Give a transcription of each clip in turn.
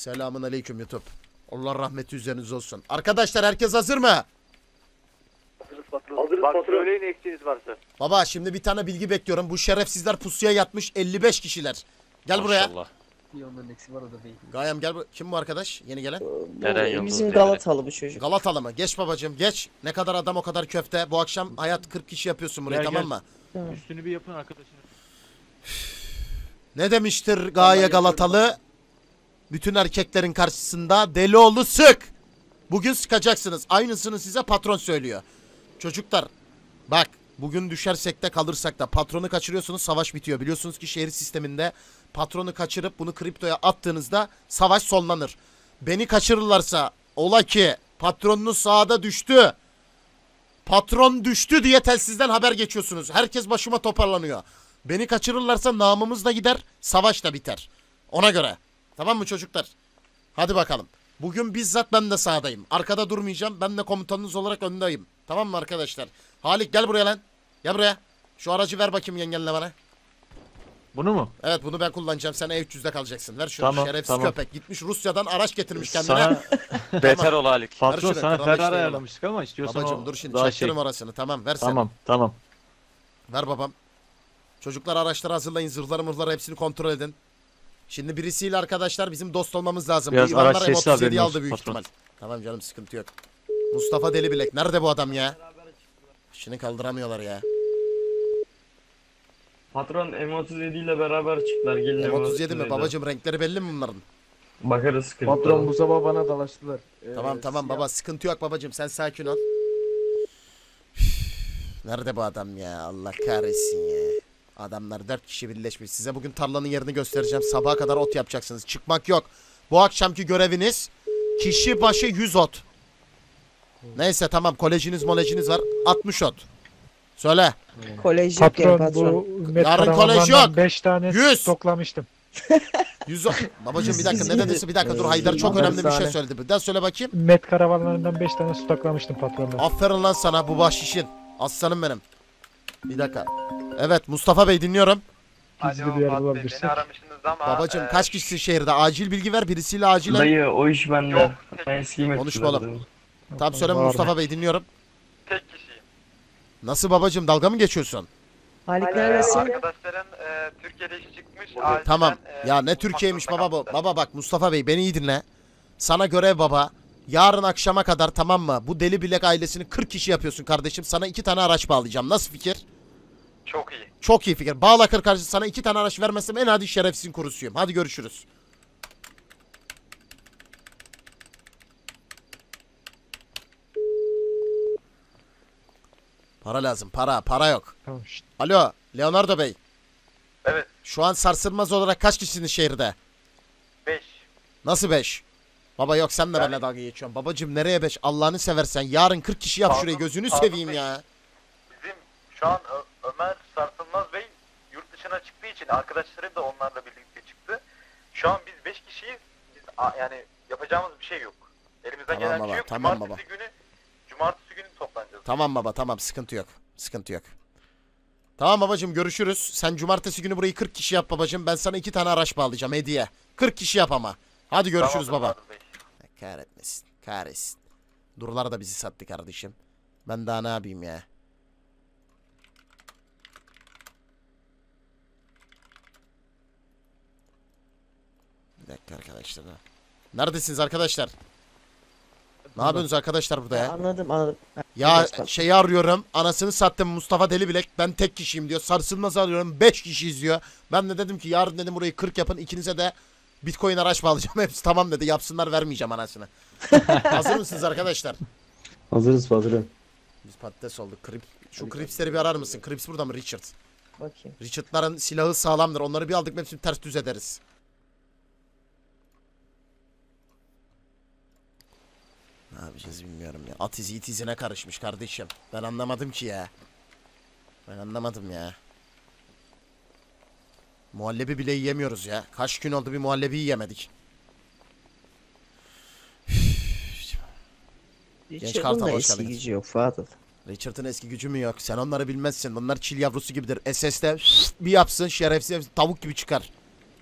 Selamun aleyküm YouTube. Allah rahmeti üzeriniz olsun. Arkadaşlar herkes hazır mı? Hazırız, bak söyleyin eksiğiniz varsa. Baba şimdi bir tane bilgi bekliyorum. Bu şerefsizler pusuya yatmış 55 kişiler. Gel maşallah buraya. Gayem gel. Kim bu arkadaş? Yeni gelen? Eren bizim Galatalı bu çocuk. Galatalı mı? Geç babacığım geç. Ne kadar adam o kadar köfte. Bu akşam hayat 40 kişi yapıyorsun burayı, tamam mı? Tamam. Üstünü bir yapın arkadaşınız. Ne demiştir Gaye Galatalı? Bütün erkeklerin karşısında deli oğlu sık. Bugün sıkacaksınız. Aynısını size patron söylüyor. Çocuklar bak, bugün düşersek de kalırsak da patronu kaçırıyorsunuz, savaş bitiyor. Biliyorsunuz ki şehir sisteminde patronu kaçırıp bunu kriptoya attığınızda savaş sonlanır. Beni kaçırırlarsa ola ki patronunuz sahada düştü, patron düştü diye telsizden haber geçiyorsunuz. Herkes başıma toparlanıyor. Beni kaçırırlarsa namımız da gider, savaş da biter. Ona göre. Tamam mı çocuklar? Hadi bakalım. Bugün bizzat ben de sahadayım. Arkada durmayacağım. Ben de komutanınız olarak öndeyim. Tamam mı arkadaşlar? Halik gel buraya lan. Gel buraya. Şu aracı ver bakayım yengenle bana. Bunu mu? Evet bunu ben kullanacağım. Sen E300'de kalacaksın. Ver şunu. Tamam, şerefsiz tamam. Köpek. Gitmiş Rusya'dan araç getirmiş kendine. Sana... Beter ol Halik. Patron sana Ferrari ayarlamıştık ama istiyorsan babacım, o... dur şimdi çektirim şey... orasını. Tamam ver sen. Tamam tamam. Ver babam. Çocuklar araçları hazırlayın. Zırhları mırhları hepsini kontrol edin. Şimdi birisiyle arkadaşlar bizim dost olmamız lazım. Biraz araç M37'yi aldı büyük ihtimal. Tamam canım sıkıntı yok. Mustafa Delibilek. Nerede bu adam ya? İşini kaldıramıyorlar ya. Patron M37 ile beraber çıktılar. Gelin M37 mi? Babacım renkleri belli mi bunların? Bakarız sıkıntı. Patron bu sabah bana dalaştılar. Tamam tamam baba sıkıntı yok babacım. Sen sakin ol. Nerede bu adam ya? Allah kahretsin ya. Adamlar 4 kişi birleşmiş. Size bugün tarlanın yerini göstereceğim. Sabaha kadar ot yapacaksınız. Çıkmak yok. Bu akşamki göreviniz kişi başı 100 ot. Neyse tamam. Kolejiniz molejiniz var. 60 ot. Söyle. Kolej patron, yok ya, patron. Yarın kolej yok. 5 tane 100 toplamıştım. 100 ot. Babacığım bir dakika. Ne dedisi? Bir dakika dur. Haydar çok önemli bir şey söyledi. Bir daha söyle bakayım. Met karavanlarından 5 tane stoklamıştım patronlar. Aferin lan sana bu bahşişin. Aslanım benim. Bir dakika. Evet Mustafa Bey dinliyorum. Alo Fatih Bey beni aramışsınız ama. Babacım kaç kişisi şehirde? Acil bilgi ver birisiyle acilen. Dayı o iş bende. Yok. Ben eskiyim. Konuşma oğlum. Tamam söyle Mustafa Bey dinliyorum. Tek kişiyim. Nasıl babacım dalga mı geçiyorsun? Halik neresi? Arkadaşların Türkiye'de iş çıkmış. Tamam ya ne Türkiye'ymiş baba bu. Baba bak Mustafa Bey beni iyi dinle. Sana görev baba. Yarın akşama kadar tamam mı? Bu deli bilek ailesini 40 kişi yapıyorsun kardeşim. Sana 2 tane araç bağlayacağım. Nasıl fikir? Çok iyi. Çok iyi fikir. Bağla kır karşı sana 2 tane araç vermezsem en adi şerefsizin kurusuyum. Hadi görüşürüz. Para lazım. Para yok. Tamam. Alo Leonardo Bey. Evet. Şu an sarsılmaz olarak kaç kişisiniz şehirde? 5. Nasıl 5? Baba yok sen de yani... benimle dalga geçiyorsun. Babacım nereye 5? Allah'ını seversen yarın 40 kişi yap şurayı gözünü seveyim beş. Ya. Bizim şu an... Ömer Sarsılmaz Bey yurt dışına çıktığı için arkadaşları da onlarla birlikte çıktı. Şu an biz 5 kişiyiz. Biz yani yapacağımız bir şey yok. Elimizden tamam gelen baba, şey yok. Tamam cumartesi baba. Cumartesi günü toplanacağız. Tamam baba tamam sıkıntı yok. Sıkıntı yok. Tamam babacığım görüşürüz. Sen cumartesi günü burayı 40 kişi yap babacığım. Ben sana 2 tane araç bağlayacağım hediye. 40 kişi yap ama. Hadi görüşürüz tamam, baba. Kahretmesin. Kahretsin. Durular da bizi sattı kardeşim. Ben daha ne yapayım ya. Bir dakika arkadaşlar. Neredesiniz arkadaşlar? Ne yapıyorsunuz arkadaşlar burada ya? Anladım. Ya şeyi arıyorum. Anasını sattım Mustafa Delibilek. Ben tek kişiyim diyor. Sarsılmaz arıyorum. 5 kişiyiz diyor. Ben de dedim ki yarın dedim burayı 40 yapın. İkinize de Bitcoin araç bağlayacağım. Hepsi tamam dedi. Yapsınlar vermeyeceğim anasını. Hazır mısınız arkadaşlar? Hazırız. Biz patates olduk. Şu Krips'leri bir arar mısın? Krips burada mı Richard? Bakayım. Richard'ların silahı sağlamdır. Onları bir aldık mı hepsini ters düz ederiz. Ne yapacağız bilmiyorum ya. At izi it izine karışmış kardeşim. Ben anlamadım ki ya. Muhallebi bile yiyemiyoruz ya. Kaç gün oldu bir muhallebi yiyemedik. Richard'ın da eski gücü yok Fatih. Richard'ın eski gücü mü yok? Sen onları bilmezsin. Bunlar çil yavrusu gibidir. SS'de bir yapsın şerefsiz tavuk gibi çıkar.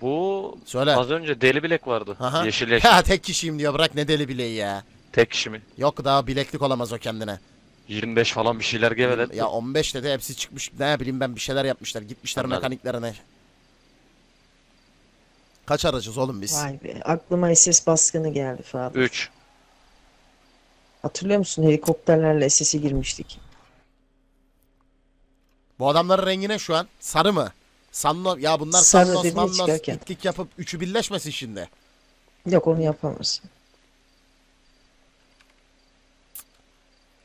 Bu söyle. Az önce deli bilek vardı. Aha. Yeşil yeşil. Ha, tek kişiyim diyor, bırak ne deli bileği ya. Tek kişi mi? Yok, daha bileklik olamaz o kendine. 25 falan bir şeyler geveledi. Ya 15 dedi, hepsi çıkmış, ne bileyim ben, bir şeyler yapmışlar, gitmişler anladım. Mekaniklerine. Kaç aracız oğlum biz? Vay be, aklıma SS baskını geldi falan. 3. Hatırlıyor musun, helikopterlerle SS'e girmiştik. Bu adamların rengine şu an sarı mı? Sanlı, ya bunlar Sandostar gittik yapıp üçü birleşmesin şimdi. Yok, onu yapamaz.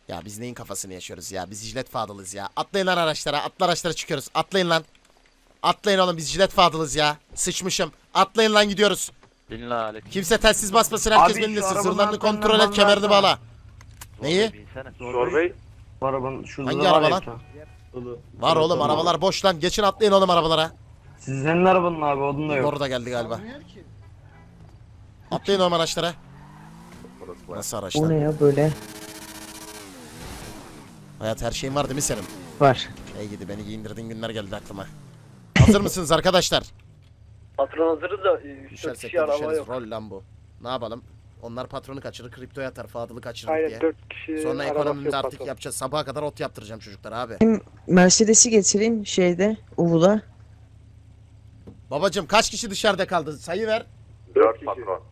Ya biz neyin kafasını yaşıyoruz ya? Biz jilet fadılız ya. Atlayın lan araçlara. Atlı araçlara çıkıyoruz. Atlayın lan. Atlayın oğlum, biz jilet fadılız ya. Sıçmışım. Atlayın lan, gidiyoruz. Kimse telsiz basmasın, herkes benimlesin. Zırhlarını kontrol et, kemerini bağla. Neyi? Zor Bey. Hangi araba lan? Ulu. Var oğlum, arabalar boş lan. Geçin, atlayın oğlum arabalara. Sizin arabanın abi odun da yok. Doğru da geldi galiba. Atlayın oğlum araçlara. Nasıl araçlar? Bu ne ya böyle? Hayat, her şeyin var değil mi senin? Var. Ey gidi, beni giyindirdiğin günler geldi aklıma. Hazır mısınız arkadaşlar? Patron hazırız da 3-4 kişi araba yok. Rol lan bu. Ne yapalım? Onlar patronu kaçırır, kriptoya atar, Fadıl'ı kaçırır aynen, diye. 4 kişi. Sonra ekonomimizi artık patron yapacağız. Sabaha kadar ot yaptıracağım çocuklara abi. Mercedes'i getireyim şeyde, Uvu'da. Babacım kaç kişi dışarıda kaldı? Sayı ver. 4 patron.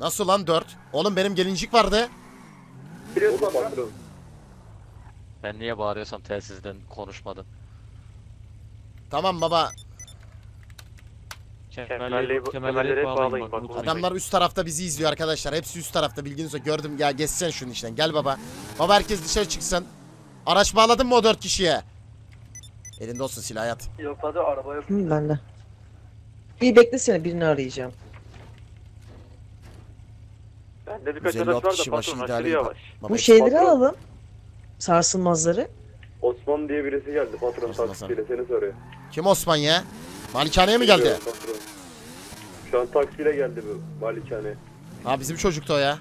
Nasıl lan 4? Oğlum benim gelincik vardı. Biliyorsun patron. Ben niye bağırıyorsam telsizden konuşmadın. Tamam baba. Kemerleri bağlayın. Adamlar üst tarafta bizi izliyor arkadaşlar. Hepsi üst tarafta, bilginiz olsun. Gördüm ya, geçsen şunun içinden. Gel baba. Baba herkes dışarı çıksın. Araç bağladın mı o 4 kişiye? Elinde olsun silah hayat. Yok hadi, araba yok. Ben de. Bir beklesene, birini arayacağım. Ben de birkaç araç var da patron aşırı yavaş. Bu şeyleri alalım. Sarsılmazları. Osman diye birisi geldi patron, taksiyle seni soruyor. Kim Osman ya? Malikaneye mi geldi? Patron. Şu an taksiyle geldi bu malikaneye. Ha bizim çocuktu o ya.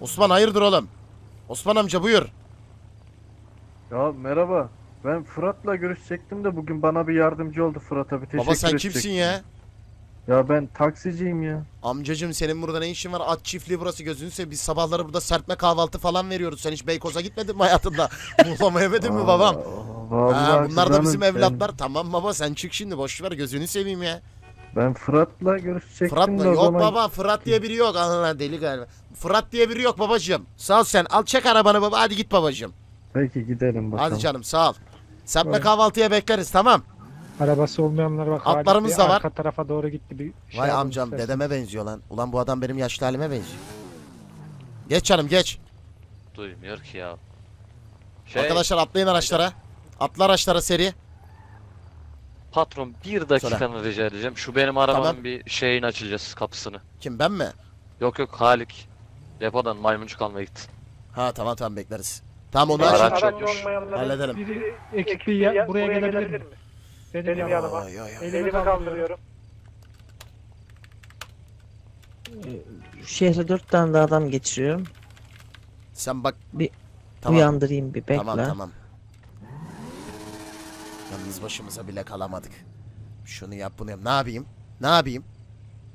Osman hayırdır oğlum? Osman amca buyur. Ya merhaba. Ben Fırat'la görüşecektim de bugün bana bir yardımcı oldu, Fırat'a bir teşekkür edecektim. Baba sen kimsin ya? Ya ben taksiciyim ya. Amcacım senin burada ne işin var? At çiftliği burası, gözünü seveyim. Biz sabahları burada serpme kahvaltı falan veriyoruz. Sen hiç Beykoz'a gitmedin mi hayatında? Muhlama yemedin mi babam? Ha, bunlar da bizim evlatlar. Ben... Tamam baba sen çık şimdi, boşver gözünü seveyim ya. Ben Fırat'la görüşecektim. Fırat'la yok zaman... baba, Fırat diye biri yok. Allah deli galiba. Fırat diye biri yok babacığım. Sağ ol sen. Al çek arabanı baba, hadi git babacığım. Peki gidelim bakalım. Hadi canım sağ ol. Serpme kahvaltıya bekleriz tamam. Arabası olmayanlar bak. Atlarımız da var. Arka tarafa doğru gitti bir şey. Vay amcam istersen. Dedeme benziyor lan. Ulan bu adam benim yaşlı halime benziyor. Geç canım geç. Duymuyor ki ya. Şey, arkadaşlar atlayın araçlara. Atla araçlara seri. Patron bir dakikanı rica edeceğim. Şu benim arabanın tamam. Bir şeyini açacağız, kapısını. Kim ben mi? Yok yok, Halik. Depodan maymuncuk almaya gitti. Ha tamam tamam, bekleriz. Tamam onu aç. Halledelim. Biri eksikliği buraya gelebilir mi? Benim yanıma. Elimi kaldırıyorum. Şehre 4 tane de adam geçiriyorum. Sen bak. Bir tamam. Uyandırayım bir bekle. Tamam tamam. Yalnız başımıza bile kalamadık. Şunu yap bunu yap. Ne yapayım? Ne yapayım?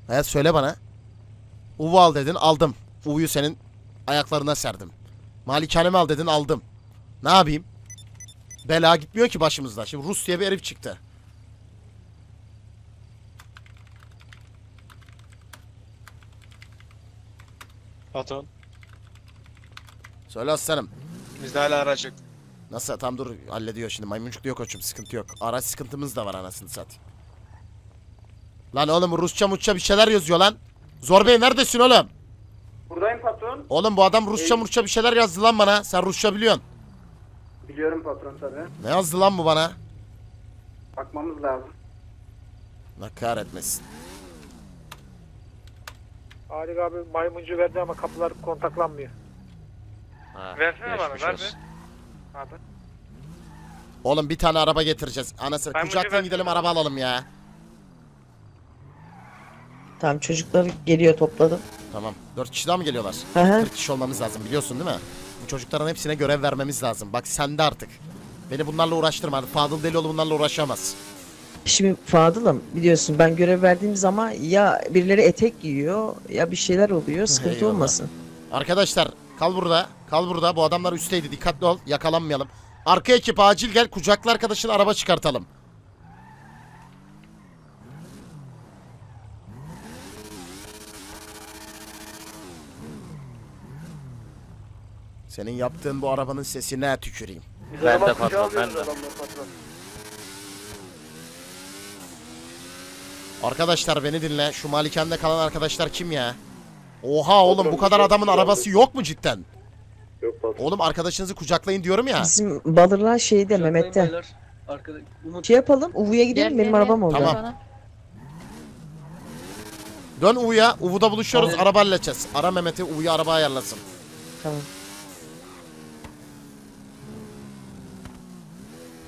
Hayat söyle bana. Uvu al dedin, aldım. Uvu'yu senin ayaklarına serdim. Malikanemi al dedin, aldım. Ne yapayım? Bela gitmiyor ki başımızda. Şimdi Rus diye bir herif çıktı. Patron. Söyle aslanım. Bizde hala araç yok. Nasıl? Tam dur hallediyor şimdi. Maymuncuk diyor koçum, sıkıntı yok. Araç sıkıntımız da var anasını sat. Lan oğlum Rusça muçça bir şeyler yazıyor lan. Zor Bey neredesin oğlum? Buradayım patron. Oğlum bu adam Rusça murça bir şeyler yazdı lan bana. Sen Rusça biliyorsun. Biliyorum patron tabi. Ne yazdı lan bu bana? Bakmamız lazım. Allah kahretmesin. Halik abi maymuncu verdi ama kapılar kontaklanmıyor. Ha, versene bana, ver be. Abi. Oğlum bir tane araba getireceğiz. Anasını kucaktan gidelim mi? Araba alalım ya. Tamam çocuklar geliyor, topladım. Tamam. 4 kişi daha mı geliyorlar? Hı. 4 kişi olmamız lazım biliyorsun değil mi? Çocukların hepsine görev vermemiz lazım. Bak sende artık. Beni bunlarla uğraştırma. Fadıl deli oğlu bunlarla uğraşamaz. Şimdi Fadıl'ım biliyorsun ben görev verdiğim zaman ya birileri etek giyiyor ya bir şeyler oluyor, sıkıntı eyvallah olmasın. Arkadaşlar kal burada, kal burada, bu adamlar üstteydi, dikkatli ol, yakalanmayalım. Arka ekip acil gel, kucaklı arkadaşın araba çıkartalım. Senin yaptığın bu arabanın sesine tüküreyim. Ben de patron, ben de. Arkadaşlar beni dinle. Şu malikende kalan arkadaşlar kim ya? Oha oğlum, bu kadar adamın arabası yok mu cidden? Yok patron. Oğlum arkadaşınızı kucaklayın diyorum ya. Bizim balırlar şeyde, Mehmet'te. Şey yapalım, Uvu'ya gidelim, benim arabam oldu. Tamam. Bana. Dön Uvu'ya, Uvu'da buluşuyoruz, tamam, araba halledeceğiz. Ara Mehmet'i, Uvu'ya araba ayarlasın. Tamam.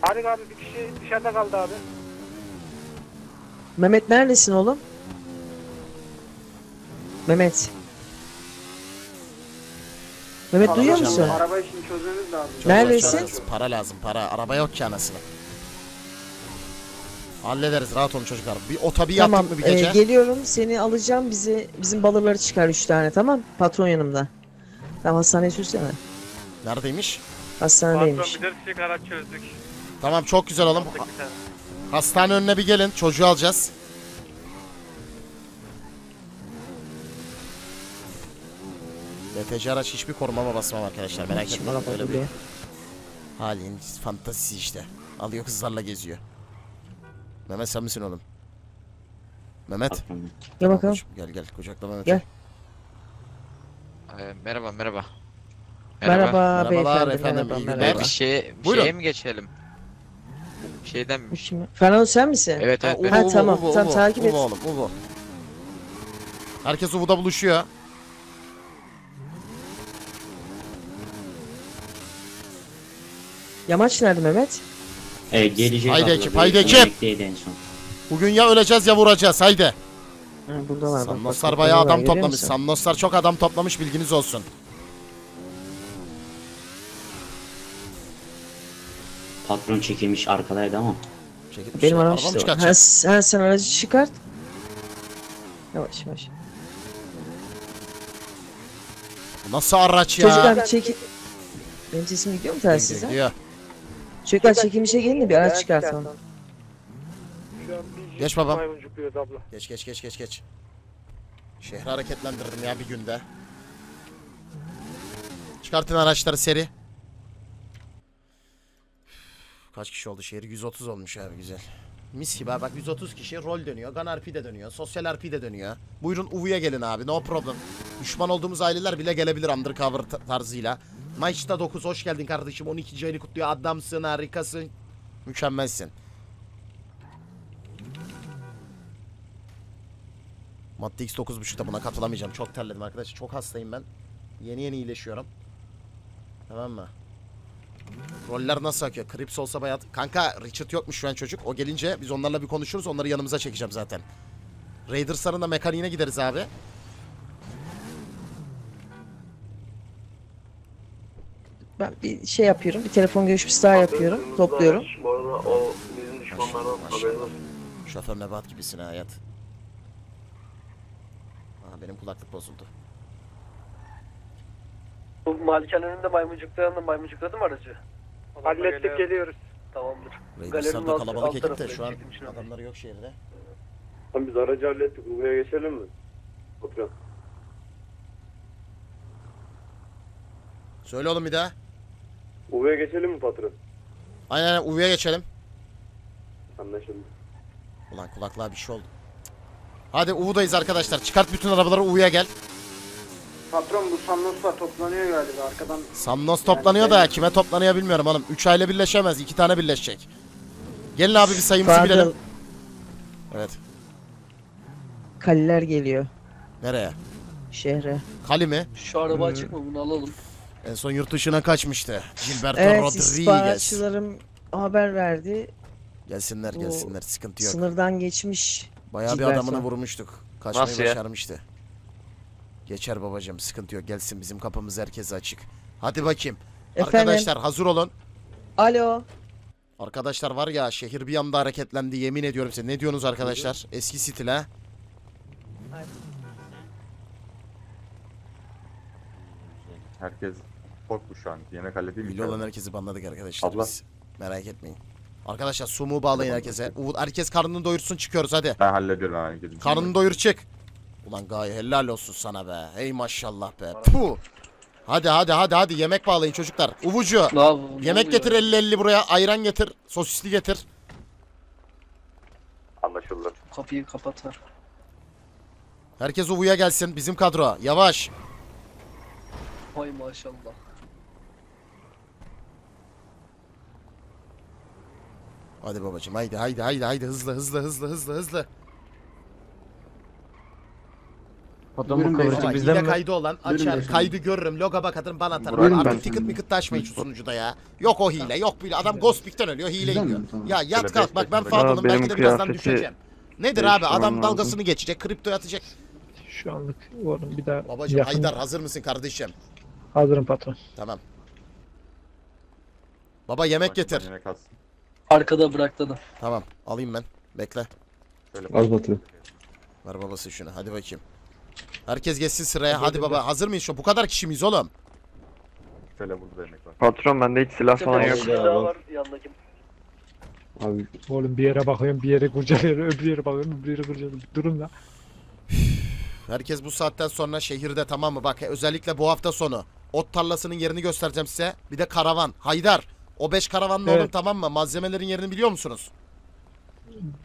Halik abi bir kişi dışarıda kaldı abi. Mehmet neredesin oğlum? Mehmet. Mehmet duyuyor musun? Araba işini çözmemiz lazım. Neredesin? Para lazım, para. Araba yok ki anasını. Hallederiz, rahat olun çocuklar. Bir ota bir tamam, yattık mı bir gece? Geliyorum, seni alacağım, bizi bizim balırları çıkar 3 tane, tamam? Patron yanımda. Tamam, hastaneye sürsene. Neredeymiş? Hastanedeymiş. Patron bir de araç çözdük. Tamam, çok güzel oğlum. Hastane önüne bir gelin, çocuğu alacağız. DTC araç hiçbir korumama basmam arkadaşlar, merak etmeyin. Öyle bir halin fantazisi işte. Alıyor kızlarla geziyor. Mehmet sen misin oğlum? Mehmet. Gel bakalım. Gel gel, kucakla Mehmet. Gel. Merhaba merhaba. Merhaba beyefendi, efendim, merhaba, iyi günler. Merhaba. Bir şeye mi geçelim? Şeyden mi? Fernando sen misin? Evet evet. Ha, tamam, Uvu, takip et. Oğlum, Uvu. Herkes Uvu'da buluşuyor. Yamaç nerede Mehmet? Gelecek. Haydi ekip, haydi ekip. Bugün ya öleceğiz ya vuracağız, haydi. Burada var. Sandostar bayağı adam toplamış. Sandostar çok adam toplamış, bilginiz olsun. Patron çekilmiş arkadaydı ama. Çekilmiş. Benim arabam işte. Sen aracı çıkart. Yavaş yavaş. Nasıl araç ya? Çocuklar çekil. Benim sesim gidiyor mu telsize? Gidiyor. Çocuklar çekilmişe gelin de bir araç çıkartalım. Geç babam. Geç. Şehri hareketlendirdim ya bir günde. Çıkartın araçları seri. Kaç kişi oldu şehir? 130 olmuş abi, güzel. Mis gibi abi, bak 130 kişi rol dönüyor. Gun RP de dönüyor. Sosyal RP de dönüyor. Buyurun Uvu'ya gelin abi. No problem. Düşman olduğumuz aileler bile gelebilir undercover tarzıyla. Maçta 9 hoş geldin kardeşim. 12. ayını kutluyor. Adamsın, harikasın. Mükemmelsin. Madde X9.5'da buna katılamayacağım. Çok terledim arkadaşlar. Çok hastayım ben. Yeni iyileşiyorum. Tamam mı? Roller nasıl akıyor? Krips olsa bayağı... Kanka Richard yokmuş şu an çocuk. O gelince biz onlarla bir konuşuruz. Onları yanımıza çekeceğim zaten. Raiders'ların da mekaniğine gideriz abi. Ben bir şey yapıyorum. Bir telefon görüşmesi daha yapıyorum. Topluyorum. Bu arada o bizim düşmanlardan haberimiz. Şoför nebat gibisin hayat. Aa, benim kulaklık bozuldu. Bu malikenin önünde maymuncukladın mı aracı? Hallettik, geliyoruz. Tamamdır. Galerimizde kalabalık ekip de şu an adamları yok şehirde. Tamam, biz aracı hallettik. Buraya geçelim mi? Oturak. Söyle oğlum bir daha. Uvu'ya geçelim mi patron? Aynen Uvu'ya geçelim. Anlaşıldı. Ulan kulaklığa bir şey oldu. Hadi Uvu'dayız arkadaşlar. Çıkart bütün arabaları, Uvu'ya gel. Patron bu Sandostar toplanıyor galiba arkadan. Sandos toplanıyor yani, da kime toplanıyor bilmiyorum oğlum. 3 aile birleşemez. 2 tane birleşecek. Gelin abi bir sayımızı bilelim. Evet. Kaliler geliyor. Nereye? Şehre. Kali mi? Şu araba açık mı? Bunu alalım. En son yurt dışına kaçmıştı. Gilberto evet, Rodriguez. Evet, istihbaratçılarım haber verdi. Gelsinler, sıkıntı yok. Sınırdan geçmiş. Bayağı Gilberto. Bir adamını vurmuştuk. Kaçmayı Masya başarmıştı. Geçer babacığım, sıkıntı yok. Gelsin, bizim kapımız herkese açık. Hadi bakayım. Efendim? Arkadaşlar hazır olun. Alo. Arkadaşlar var ya, şehir bir anda hareketlendi, yemin ediyorum size. Ne diyorsunuz arkadaşlar? Eski stil ha? Herkes korkmuş şu an. Yemekhane değil mi? Milli olan herkesi banladık arkadaşlar. Biz. Merak etmeyin. Arkadaşlar sumu bağlayın herkese. Herkes karnını doyursun, çıkıyoruz hadi. Ben hallediyorum herkesi. Karnını doyur çık. Ulan Gaye helal olsun sana be. Hey maşallah be. Puh. Hadi hadi hadi hadi, yemek bağlayın çocuklar. Uvucu yemek getir, 50-50 buraya. Ayran getir, sosisli getir. Anlaşıldı. Kapıyı kapat ver. Herkes Uvu'ya gelsin, bizim kadro. Yavaş. Hay maşallah. Hadi babacığım, haydi haydi haydi haydi, hızlı hızlı hızlı hızlı hızlı. Fotoğrafı bizde kaydı olan açar, kaydı görürüm, loga bakarım, bana atarım. Buyurun, artık ticket mi kıt taşmayın şu sunucuda ya. Yok o hile, yok böyle adam Ghostpick'ten ölüyor, hile yiyor. Ya yat kalk bak, ben Fatih'im, belki de birazdan düşeceğim. Nedir abi, adam dalgasını geçecek, kriptoya atacak. Şu anlık varım bir daha. Babacım yakın. Haydar hazır mısın kardeşim? Hazırım patron. Tamam. Baba yemek getir. Yemek arkada bıraktı da. Tamam alayım ben. Bekle. Az Batılı. Ver babası şunu hadi bakayım. Herkes geçsin sıraya hadi baba, hazır mıyız şu? Bu kadar kişi miyiz oğlum? Şöyle burada yemek var. Patron bende hiç silah falan yok. Abi. Oğlum bir yere bakıyorum, bir yere kurcalıyorum, öbür yere bakıyorum, bir yere kurcalıyorum. Durun lan. Herkes bu saatten sonra şehirde, tamam mı? Bak özellikle bu hafta sonu. Ot tarlasının yerini göstereceğim size. Bir de karavan. Haydar. O 5 karavanla evet. Oğlum tamam mı? Malzemelerin yerini biliyor musunuz?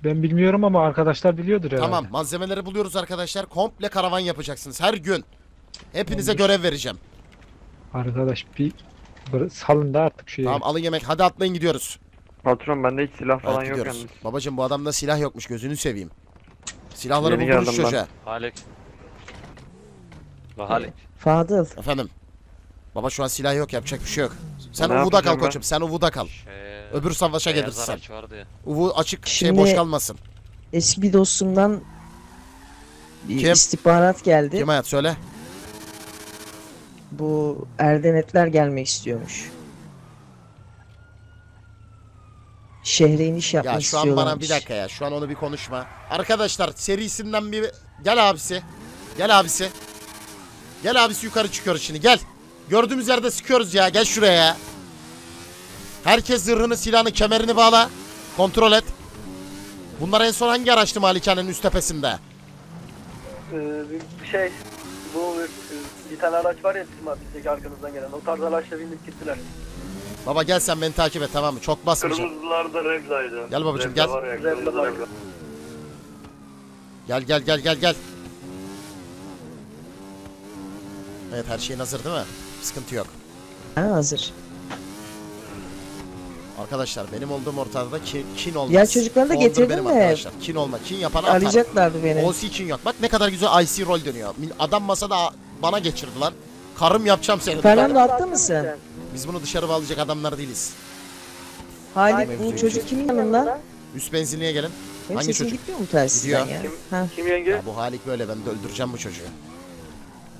Ben bilmiyorum ama arkadaşlar biliyordur herhalde. Tamam malzemeleri buluyoruz arkadaşlar. Komple karavan yapacaksınız her gün. Hepinize görev vereceğim. Arkadaş bir salın da artık şeyi. Tamam alın yemek hadi, atlayın gidiyoruz. Patron bende hiç silah falan evet, yok yalnız. Babacım bu adamda silah yokmuş, gözünü seveyim. Silahları buldunuz çocuğa. Halik. Halik. Fadıl. Efendim. Baba şu an silah yok, yapacak bir şey yok. Sen Uvu'da kal koçum, sen Uvu'da kal. Öbür savaşa gelirsin sen. Uvu açık şimdi, boş kalmasın. Eski bir dostumdan bir istihbarat geldi. Kim hayat söyle. Bu Erdenetler gelmek istiyormuş. Şehre iniş yapmak istiyorlarmış. Ya şu an bana bir dakika ya, şu an onu bir konuşma. Arkadaşlar serisinden bir... Gel abisi. Gel abisi. Gel abisi, yukarı çıkıyoruz şimdi gel. Gördüğümüz yerde sıkıyoruz ya, gel şuraya. Herkes zırhını, silahını, kemerini bağla. Kontrol et. Bunlar en son hangi araçtı malikanenin üst tepesinde? Bu bir tane araç var ya bizim abimizdeki, arkanızdan gelen. O tarz araçla bindik gittiler. Baba gel sen beni takip et, tamam mı? Çok basmayacağım. Kırmızılar da Rebla'ydı. Gel babacığım gel. Rebla. Gel gel gel gel gel. Evet her şeyin hazır değil mi? Sıkıntı yok. Ha hazır. Arkadaşlar benim olduğum ortada kin olmaz. Ya çocukları da getirdim de. Kin olma, kin yapana atar. Arayacaklardı beni. OC kin yok. Bak ne kadar güzel IC rol dönüyor. Adam masada bana geçirdi lan. Karım yapacağım seni. Fernando attı mısın? Biz bunu dışarı bağlayacak adamlar değiliz. Halik bu çocuk kimin yanında? Üst benzinliğe gelin. Benim hangi çocuk? Gidiyor mu tersizden ya? Kim yenge? Ya bu Halik böyle, ben de öldüreceğim bu çocuğu.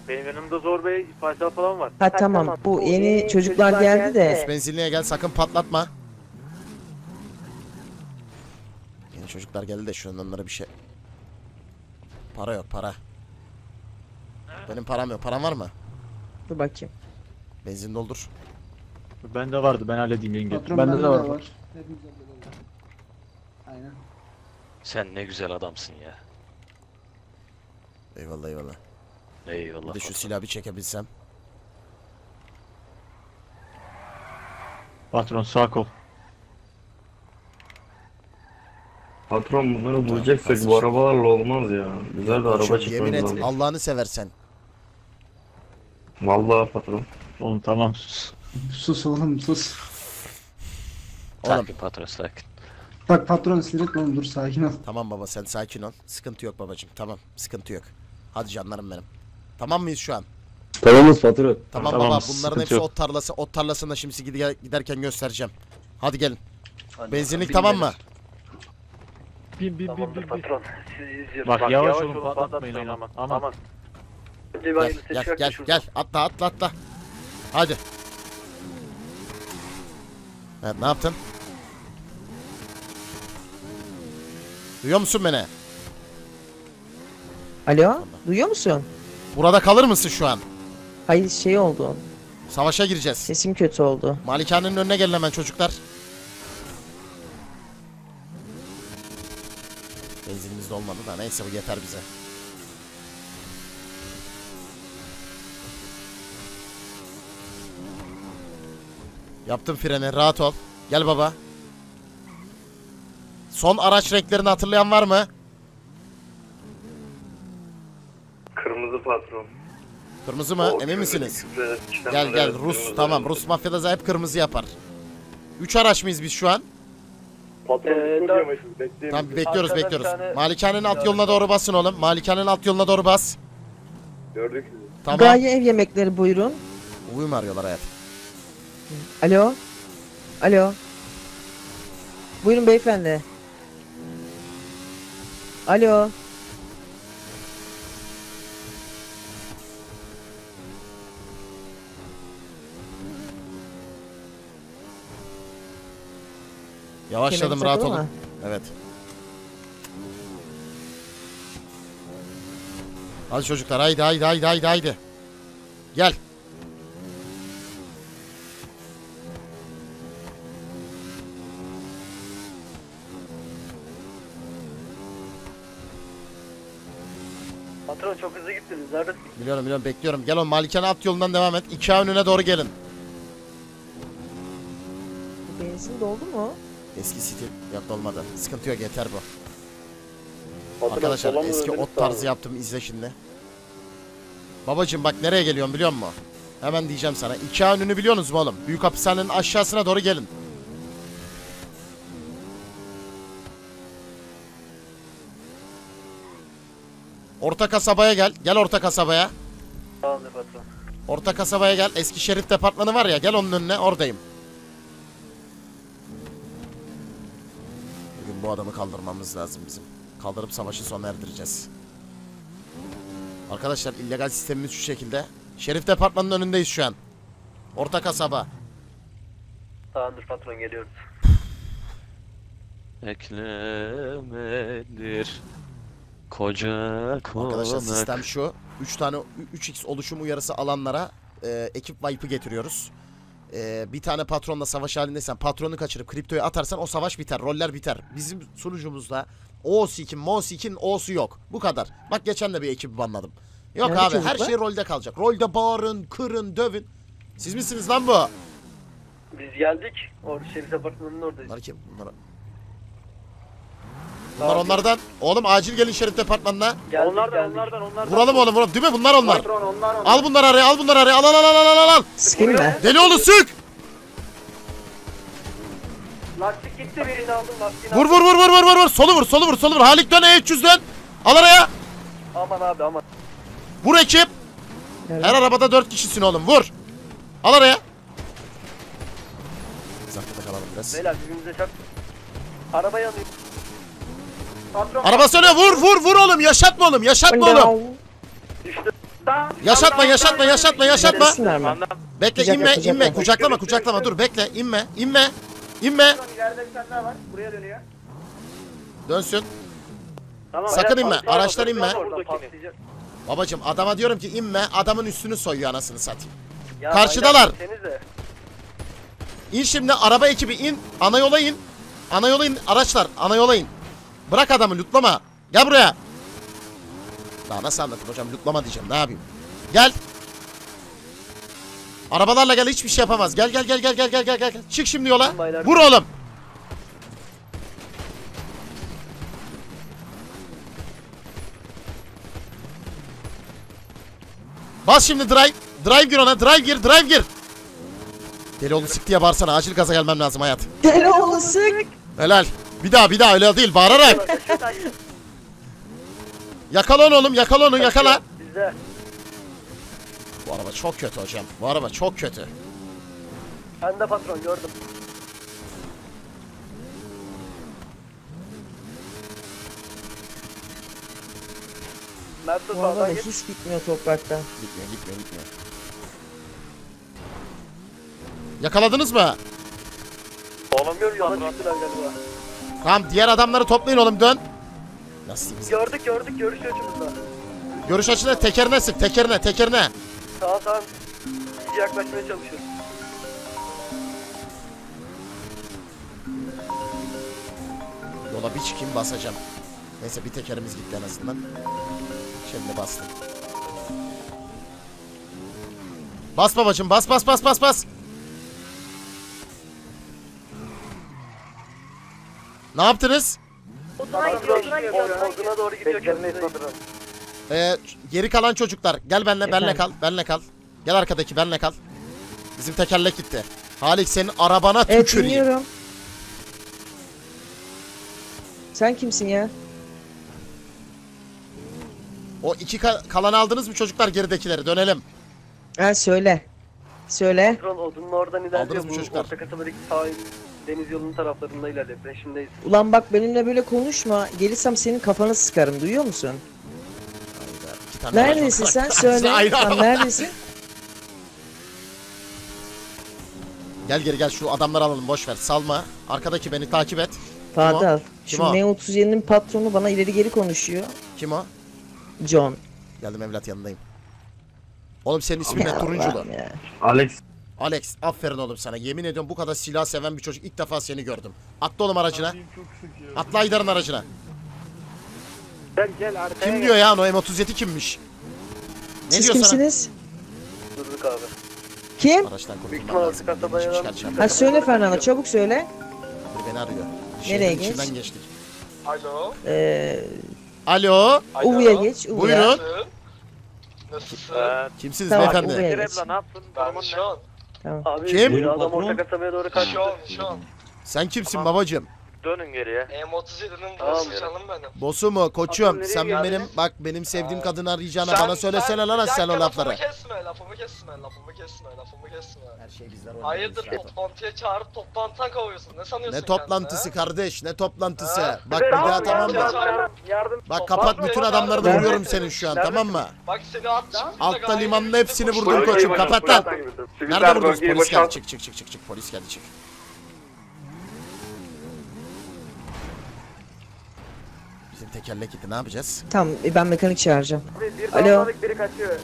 Benim yanımda Zor Bey, Faysal falan var. Ha tamam, bu yeni çocuklar geldi de. Üst benzinliğe gel, sakın patlatma. Yeni çocuklar geldi de şuradan onlara bir şey. Para yok, para. Benim param yok, param var mı? Dur bakayım. Benzin doldur. Ben de vardı, ben halledeyim yenge. Bende de vardı. Aynen. Sen ne güzel adamsın ya. Eyvallah eyvallah. Eyvallah. Bir de şu silahı bir çekebilsem. Patron sağ kol. Patron bunları bulacaksak bu arabalarla olmaz ya. Güzel bir araba çıkmamız lazım. Allah'ını seversen. Vallahi patron. Oğlum tamam sus. Sus oğlum sus. Sakin patron sakin. Bak patron sinirlenme oğlum, dur sakin ol. Tamam baba sen sakin ol. Sıkıntı yok babacığım, tamam sıkıntı yok. Hadi canlarım benim. Tamam mıyız şu an? Tamamız patron. Tamam baba, bunların hepsi ot tarlası. Ot tarlasında şimdi giderken göstereceğim. Hadi gelin. Benzinlik tamam mı? Bin patron. Bak yavaş olun, patlatmayın aman. Aman. Gel atla. Hadi. Evet ne yaptın? Duyuyor musun beni? Alo, duyuyor musun? Burada kalır mısın şu an? Hayır, şey oldu. Savaşa gireceğiz. Sesim kötü oldu. Malikanenin önüne gelin hemen çocuklar. Benzinimiz de olmadı da neyse bu yeter bize. Yaptım freni, rahat ol. Gel baba. Son araç renklerini hatırlayan var mı? Kırmızı patron. Kırmızı mı? Emin misiniz? Gel gel Rus, tamam. Rus mafyada hep kırmızı yapar. 3 araç mıyız biz şu an? Tamam, bekliyoruz bekliyoruz. Malikanenin alt yoluna doğru basın oğlum. Malikanenin alt yoluna doğru bas. Gördük sizi. Tamam. Gaye ev yemekleri buyurun. Uvu'yu mu arıyorlar hayatım? Alo. Alo. Buyurun beyefendi. Alo. Yavaşladım, rahat olun. Mı? Evet. Hadi çocuklar, haydi haydi haydi haydi haydi. Gel. Patron çok hızlı gittiniz, neredesin? Biliyorum biliyorum, bekliyorum. Gel o malikane alt yolundan devam et. 2A önüne doğru gelin. Benzin doldu mu? Eski stil yaptı, olmadı. Sıkıntı yok, yeter bu. Patron, arkadaşlar eski ot tarzı abi yaptım, izle şimdi. Babacım bak nereye geliyorum biliyor musun? Hemen diyeceğim sana. 2A önünü biliyorsunuz mu oğlum? Büyük hapishanenin aşağısına doğru gelin. Orta kasabaya gel. Gel orta kasabaya. Tamamdır patron. Orta kasabaya gel. Eski şerif departmanı var ya, gel onun önüne, oradayım. Bugün bu adamı kaldırmamız lazım bizim. Kaldırıp savaşı sona erdireceğiz. Arkadaşlar illegal sistemimiz şu şekilde. Şerif departmanının önündeyiz şu an. Orta kasaba. Tamamdır patron, geliyoruz. Eklemedir. Koca konak. Arkadaşlar sistem şu. 3 tane 3x oluşum uyarısı alanlara ekip wipe'ı getiriyoruz. Bir tane patronla savaş halindeysen, patronu kaçırıp kriptoyu atarsan o savaş biter. Roller biter. Bizim sunucumuzda O-Sik'in, Mo-Sik'in O'su yok. Bu kadar. Bak geçen de bir ekibi banladım. Yok yani abi çocuklar, her şey rolde kalacak. Rolde bağırın, kırın, dövün. Siz misiniz lan bu? Biz geldik. Orada şerif departmanının oradayız. Bunlar kim? Bunlara... Bunlar onlardan. Oğlum acil gelin şerif departmanına. Geldik, onlardan. Vuralım oğlum, vuralım. Değil mi? Bunlar onlar. Patron, onlar. Al bunları araya, al bunları araya. Al. Sıkayım ben. Deli oğlu sık. Lastik gitti, birini aldım. Lastiğini vur, vur. Solu vur. Halik dön, E300 dön. Al araya. Aman abi, aman. Vur ekip. Evet. Her arabada 4 kişisin oğlum. Vur. Al araya. Biz arkada kalalım biraz. Beyler birbirimize çarp. Araba yanıyor. Araba sönüyor, vur oğlum, yaşatma oğlum. Yaşatma. Bekle, inme. Kucaklama, dur bekle, inme. İleride bir tane daha var, buraya dönüyor. Dönsün. Sakın inme, araçtan inme. Babacım adama diyorum ki inme, adamın üstünü soyuyor anasını satayım. Karşıdalar. İn şimdi, araba ekibi in, ana yola in, araçlar ana yola in. Bırak adamı, lootlama. Gel buraya. Daha nasıl anlatayım hocam, lootlama diyeceğim, ne yapayım? Gel. Arabalarla gel, hiçbir şey yapamaz. Gel. Çık şimdi yola. Vur oğlum. Bas şimdi drive. Drive gir. Deli oğlu sık diye bağırsana, acil gaza gelmem lazım hayat. Deli oğlu sık. Helal. Bir daha öyle değil, bağırarak. Yakala onu oğlum, yakala. Bu araba çok kötü hocam. Ben de patron gördüm. Bu araba hiç gitmiyor toprakta. Gitmiyor. Yakaladınız mı? Oğlum görüyor. Tamam, diğer adamları toplayın oğlum, dön. Nasılsınız? Gördük görüş açımızda. Görüş açısında tekerine sık, tekerine. Sağ yaklaşmaya çalışıyoruz. Yola bir çıkayım basacağım. Neyse bir tekerimiz gitti en azından. Şimdi bastım. Bas babacığım, bas. Ne yaptınız? Oduna doğru gidiyor. Geri kalan çocuklar gel benle kal. Gel arkadaki benle kal. Bizim tekerlek gitti. Halik senin arabana tüküreyim. Dinliyorum. Sen kimsin ya? O iki kalan aldınız mı çocuklar, geridekileri dönelim. Ha söyle. Odunun oradan ilerliyor bu orta katılardaki sahil. Deniz yolunun taraflarında ilerle. Peşindeyiz. Ulan bak benimle böyle konuşma. Gelirsem senin kafanı sıkarım. Duyuyor musun? Neredesin sen? Söyle. Neredesin? Gel geri gel. Şu adamları alalım. Boş ver. Salma. Arkadaki beni takip et. Fatih al. Şu M37'nin patronu bana ileri geri konuşuyor. Kim o? John. Geldim evlat, yanındayım. Oğlum senin ismin ne? Turunculu. Alex. Alex, aferin oğlum sana. Yemin ediyorum bu kadar silah seven bir çocuk ilk defa seni gördüm. Atla oğlum aracına. Atla Haydar'ın aracına. Gel arkaya. Kim diyor ya o M37 kimmiş? Ne siz kimsiniz? Sana? Durduk abi. Kim? Araçtan kurtulmam lazım. Ha söyle Fernando, çabuk söyle. Beni arıyor. Nereye geç? İçinden geçtik. Alo. Alo. Uvu'ya geç. Uvu'ya. Buyurun. Nasılsın? Kimsiniz tamam, beyefendi? Ben Sean. Tamam. Abi, kim? Adam orta kasabaya doğru kaçıyor. Sean. Sen kimsin tamam. Babacığım? Dönün geriye. M37'nin bosu canım benim. Bosu mu? Koçum sen geldin? Benim bak benim sevdiğim kadını arayacağına sen, bana söylesene lan sen o lafları. Lafımı kesme. Her şey bizden oldu. Hayırdır toplantıya çağırıp toplantıdan kovuyorsun. Ne sanıyorsun? Ne toplantısı kendine? Kardeş ne toplantısı? Ha. Bak bir daha tamam mı? Bak kapat bütün adamları da vuruyorum senin şu an tamam mı? Bak seni altta limanla hepsini vurdum koçum kapat lan. Nerede vurdunuz? Polis geldi çık. Polis geldi çık. Tekerlek gitti, ne yapacağız? Tamam ben mekanik çağıracağım. Alo. Biri kaçıyor.